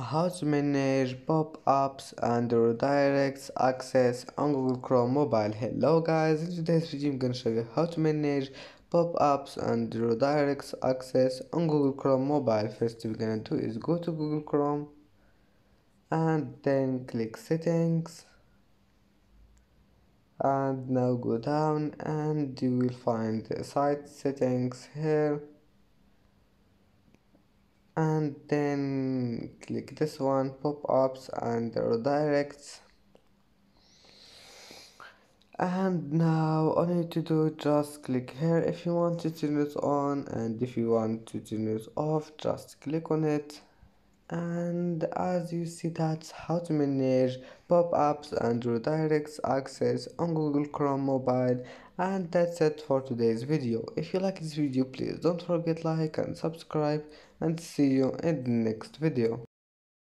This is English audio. How to manage pop-ups and redirects access on Google Chrome mobile. Hello guys, in today's video I'm gonna show you how to manage pop-ups and redirects access on Google Chrome mobile. First we're gonna do is go to Google Chrome and then click settings, and now go down and you will find site settings here, and then click this one, pop-ups and redirects. And now all you need to do, just click here if you want to turn it on, and if you want to turn it off just click on it. And as you see, that's how to manage pop-ups and redirects access on Google Chrome mobile. And that's it for today's video. If you like this video, please don't forget like and subscribe, and see you in the next video.